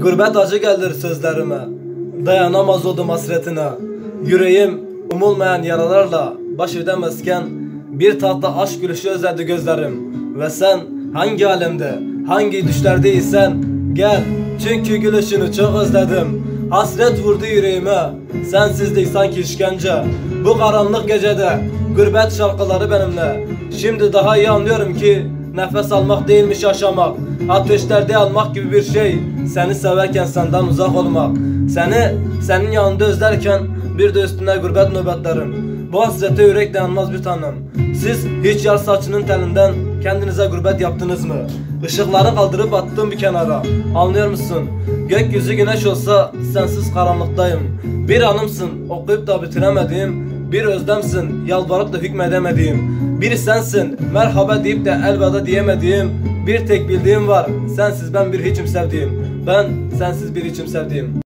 Gurbet acı gelir sözlerime, dayanamaz oldum hasretine. Yüreğim umulmayan yaralarla baş edemezken bir tatlı aşk gülüşü özledi gözlerim. Ve sen hangi alemde, hangi düşlerdeysen gel, çünkü gülüşünü çok özledim. Hasret vurdu yüreğime, sensizlik sanki işkence. Bu karanlık gecede gurbet şarkıları benimle. Şimdi daha iyi anlıyorum ki nefes almak değilmiş yaşamak, ateşlerde yanmak gibi bir şey. Seni severken senden uzak olmak, senin yanında özlerken bir de üstüne gurbet nöbetlerim. Bu hasrete yürek dayanmaz bir tanem. Siz hiç yar saçının telinden kendinize gurbet yaptınız mı? Işıkları kaldırıp attım bir kenara, anlıyor musun? Gökyüzü güneş olsa sensiz karanlıktayım. Bir anımsın okuyup da bitiremediğim, bir özlemsin yalvarıp da hükmedemediğim, bir sensin merhaba deyip de elveda diyemediğim. Bir tek bildiğim var, sensiz ben bir hiçim sevdiğim. Ben sensiz bir hiçim sevdiğim.